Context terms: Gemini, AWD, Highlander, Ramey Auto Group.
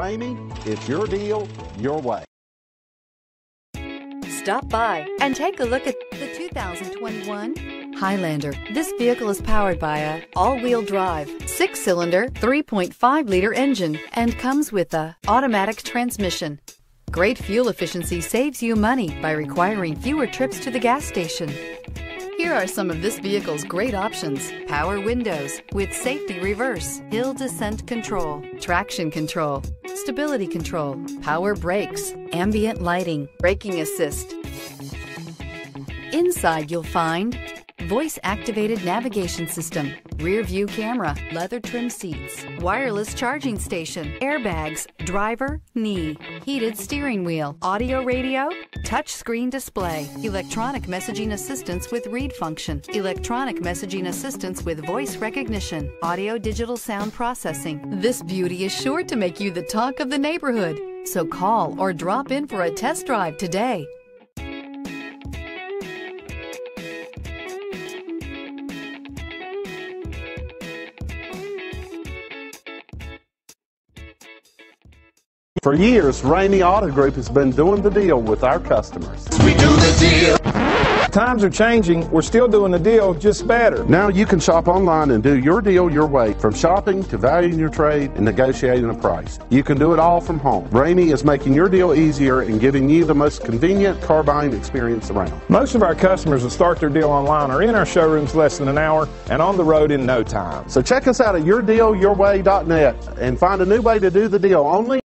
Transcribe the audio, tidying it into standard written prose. Ramey, it's your deal, your way. Stop by and take a look at the 2021 Highlander. This vehicle is powered by an all-wheel drive, 6-cylinder, 3.5-liter engine, and comes with an automatic transmission. Great fuel efficiency saves you money by requiring fewer trips to the gas station. Here are some of this vehicle's great options: power windows with safety reverse, hill descent control, traction control, stability control, power brakes, ambient lighting, braking assist. Inside you'll find voice-activated navigation system, rear-view camera, leather trim seats, wireless charging station, airbags, driver, knee, heated steering wheel, audio radio, touchscreen display, electronic messaging assistance with read function, electronic messaging assistance with voice recognition, audio digital sound processing. This beauty is sure to make you the talk of the neighborhood, so call or drop in for a test drive today. For years, Ramey Auto Group has been doing the deal with our customers. We do the deal. Times are changing. We're still doing the deal, just better. Now you can shop online and do your deal your way, from shopping to valuing your trade and negotiating a price. You can do it all from home. Ramey is making your deal easier and giving you the most convenient car buying experience around. Most of our customers that start their deal online are in our showrooms less than an hour and on the road in no time. So check us out at yourdealyourway.net and find a new way to do the deal only.